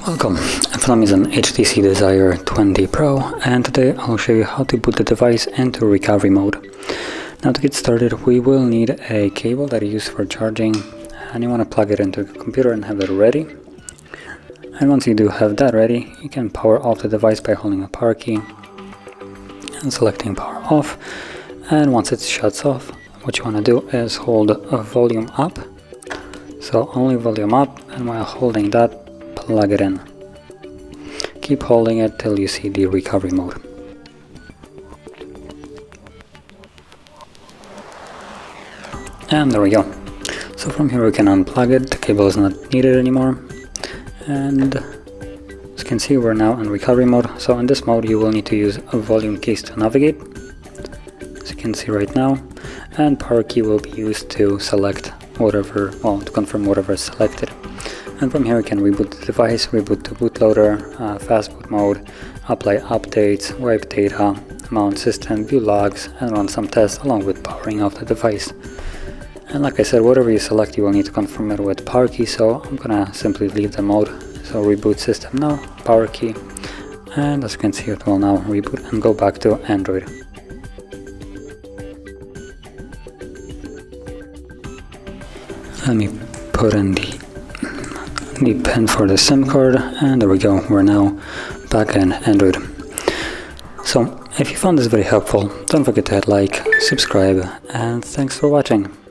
Welcome, FLAM is an HTC Desire 20 Pro and today I'll show you how to put the device into recovery mode. Now, to get started we will need a cable that is used for charging, and you want to plug it into the computer and have it ready. And once you do have that ready, you can power off the device by holding a power key and selecting power off. And once it shuts off, what you want to do is hold volume up, so only volume up, and while holding that, plug it in. Keep holding it till you see the recovery mode. And there we go. So from here we can unplug it, the cable is not needed anymore. And as you can see, we're now in recovery mode. So in this mode you will need to use volume keys to navigate, as you can see right now. And power key will be used to select whatever, well, to confirm whatever is selected. And from here we can reboot the device, reboot to bootloader, fast boot mode, apply updates, wipe data, mount system, view logs, and run some tests along with powering off the device. And like I said, whatever you select you will need to confirm it with power key, so I'm gonna simply leave the mode. So reboot system now, power key, and as you can see it will now reboot and go back to Android. Let me put in the pin for the SIM card, and there we go, we're now back in Android. So if you found this very helpful, don't forget to hit like, subscribe, and thanks for watching.